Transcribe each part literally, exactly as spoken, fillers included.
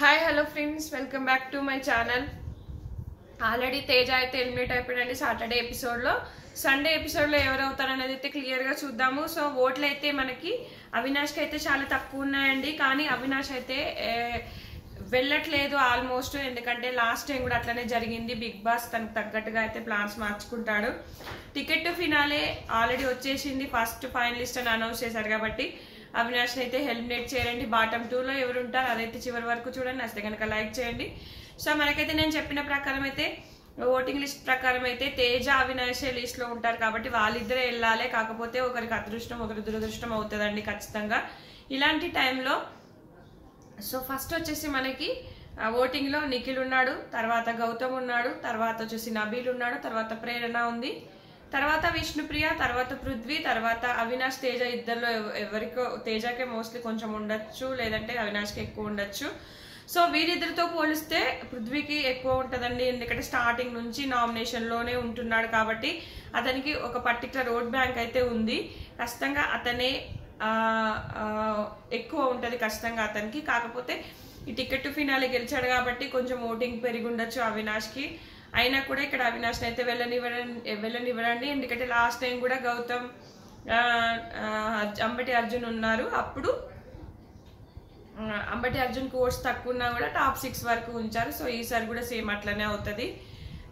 Hi hello friends, welcome back to my channel. Already Teja అయితే eliminate అయిపోయాడండి Saturday ఎపిసోడ్లో. Sunday ఎపిసోడ్లో ఎవరవుతారనేది అయితే క్లియర్గా చూద్దాము. సో ఓట్లు అయితే మనకి అవినాష్కి అయితే చాలా తక్కువ ఉన్నాయండి, కానీ అవినాష్ అయితే వెళ్ళట్లేదు ఆల్మోస్ట్. ఎందుకంటే లాస్ట్ టైం కూడా అట్లనే జరిగింది. బిగ్ బాస్ తనకు తగ్గట్టుగా అయితే ప్లాన్స్ మార్చుకుంటాడు. టికెట్ టు ఫినాలే ఆల్రెడీ వచ్చేసింది, ఫస్ట్ ఫైనలిస్ట్ అని అనౌన్స్ చేశారు కాబట్టి అవినాష్ని అయితే ఎలిమినేట్ చేయండి. బాటమ్ టూలో ఎవరు ఉంటారు అదైతే చివరి వరకు చూడండి, నచ్చితే కనుక లైక్ చేయండి. సో మనకైతే నేను చెప్పిన ప్రకారం అయితే ఓటింగ్ లిస్ట్ ప్రకారం అయితే తేజ అవినాష్ లిస్ట్లో ఉంటారు కాబట్టి వాళ్ళిద్దరే వెళ్ళాలి. కాకపోతే ఒకరికి అదృష్టం ఒకరి దురదృష్టం అవుతుందండి ఖచ్చితంగా ఇలాంటి టైంలో. సో ఫస్ట్ వచ్చేసి మనకి ఓటింగ్లో నిఖిల్ ఉన్నాడు, తర్వాత గౌతమ్ ఉన్నాడు, తర్వాత వచ్చేసి నబీల్ ఉన్నాడు, తర్వాత ప్రేరణ ఉంది, తర్వాత విష్ణుప్రియ, తర్వాత పృథ్వీ, తర్వాత అవినాష్, తేజ. ఇద్దరిలో ఎవరికో తేజకే మోస్ట్లీ కొంచెం ఉండొచ్చు, లేదంటే అవినాష్కి ఎక్కువ ఉండొచ్చు. సో వీరిద్దరితో పోలిస్తే పృథ్వీకి ఎక్కువ ఉంటుందండి, ఎందుకంటే స్టార్టింగ్ నుంచి నామినేషన్లోనే ఉంటున్నాడు కాబట్టి అతనికి ఒక పర్టికులర్ ఓట్ బ్యాంక్ అయితే ఉంది. ఖచ్చితంగా అతనే ఎక్కువ ఉంటుంది ఖచ్చితంగా అతనికి. కాకపోతే ఈ టికెట్ టు ఫినాలే గెలిచాడు కాబట్టి కొంచెం ఓటింగ్ పెరిగి ఉండొచ్చు అవినాష్కి. అయినా కూడా ఇక్కడ అవినాష్ని అయితే వెళ్ళనివ్వడం వెళ్ళనివ్వడండి, ఎందుకంటే లాస్ట్ టైం కూడా గౌతమ్ అంబటి అర్జున్ ఉన్నారు. అప్పుడు అంబటి అర్జున్ కోర్స్ తక్కువ ఉన్నా కూడా టాప్ సిక్స్ వరకు ఉంచారు. సో ఈసారి కూడా సేమ్ అట్లనే అవుతుంది.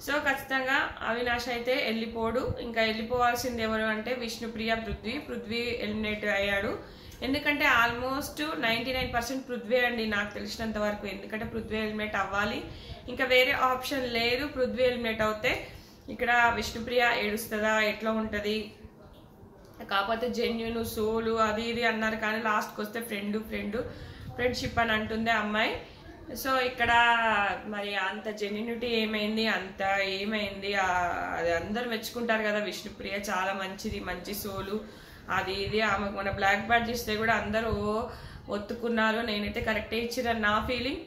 సో ఖచ్చితంగా అవినాష్ అయితే వెళ్ళిపోడు. ఇంకా వెళ్ళిపోవాల్సింది ఎవరు అంటే విష్ణుప్రియ, పృథ్వీ. పృథ్వీ ఎలిమినేట్ అయ్యాడు, ఎందుకంటే almost ninety nine percent Prithvi అండి నాకు తెలిసినంత వరకు. ఎందుకంటే పృథ్వీ ఎలిమినేట్ అవ్వాలి, ఇంకా వేరే ఆప్షన్ లేదు. పృథ్వీ ఎలిమినేట్ అవుతే ఇక్కడ విష్ణుప్రియ ఏడుస్తుందా, ఎట్లా ఉంటుంది? కాకపోతే జెన్యున్ సోలు అది ఇది అన్నారు, కానీ లాస్ట్కి వస్తే ఫ్రెండ్ ఫ్రెండ్ ఫ్రెండ్షిప్ అని అంటుంది అమ్మాయి. సో ఇక్కడ మరి అంత జెన్యునిటీ ఏమైంది, అంత ఏమైంది? అది అందరు మెచ్చుకుంటారు కదా, విష్ణుప్రియ చాలా మంచిది, మంచి సోలు అది ఇది. ఆమెకు మన బ్లాక్ బెల్ట్ ఇస్తే కూడా అందరూ ఒత్తుకున్నారు. నేనైతే కరెక్టే ఇచ్చిన నా ఫీలింగ్,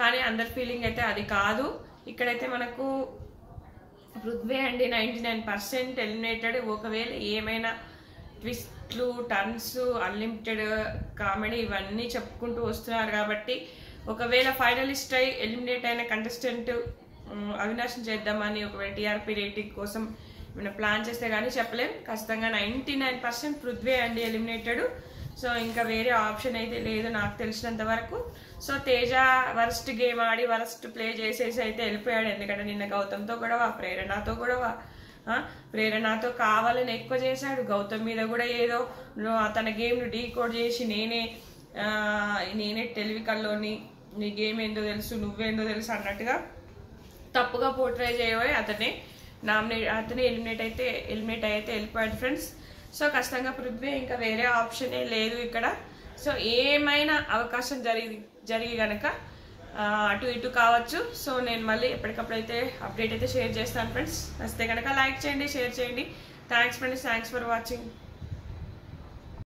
కానీ అందరి ఫీలింగ్ అయితే అది కాదు. ఇక్కడైతే మనకు పృథ్వీ అండి నైంటీ నైన్ పర్సెంట్ ఎలిమినేటెడ్. ఒకవేళ ఏమైనా ట్విస్ట్లు, టర్న్స్, అన్లిమిటెడ్ కామెడీ ఇవన్నీ చెప్పుకుంటూ వస్తున్నారు కాబట్టి ఒకవేళ ఫైనలిస్ట్ అయి ఎలిమినేట్ అయిన కంటెస్టెంట్ అవినాశం చేద్దామని ఒకవేళ టీఆర్పీ రేటింగ్ కోసం మనం ప్లాన్ చేస్తే కానీ చెప్పలేం. ఖచ్చితంగా నైంటీ నైన్ పర్సెంట్ పృథ్వీ అండి ఎలిమినేటెడ్. సో ఇంకా వేరే ఆప్షన్ అయితే లేదు నాకు తెలిసినంత వరకు. సో తేజ వరస్ట్ గేమ్ ఆడి వరస్ట్ ప్లే చేసేసి అయితే వెళ్ళిపోయాడు, ఎందుకంటే నిన్న గౌతమ్తో గొడవ, ప్రేరణతో గొడవ. ప్రేరణతో కావాలని ఎక్కువ చేశాడు, గౌతమ్ మీద కూడా ఏదో తన గేమ్ను డీకోడ్ చేసి నేనే నేనే టెలివికల్లోని నీ గేమ్ ఏందో తెలుసు, నువ్వేందో తెలుసు అన్నట్టుగా తప్పుగా పోర్ట్రే చేయబోయి అతనే నామినేట్ అతనే ఎలిమినేట్ అయితే ఎలిమినేట్ అయితే వెళ్ళిపోయాడు ఫ్రెండ్స్. సో ఖచ్చితంగా పృథ్వీ, ఇంకా వేరే ఆప్షనే లేదు ఇక్కడ. సో ఏమైనా అవకాశం జరిగి జరిగి కనుక అటు ఇటు కావచ్చు. సో నేను మళ్ళీ ఎప్పటికప్పుడు అయితే అప్డేట్ అయితే షేర్ చేస్తాను ఫ్రెండ్స్. నచ్చితే కనుక లైక్ చేయండి, షేర్ చేయండి. Thanks friends, thanks for watching.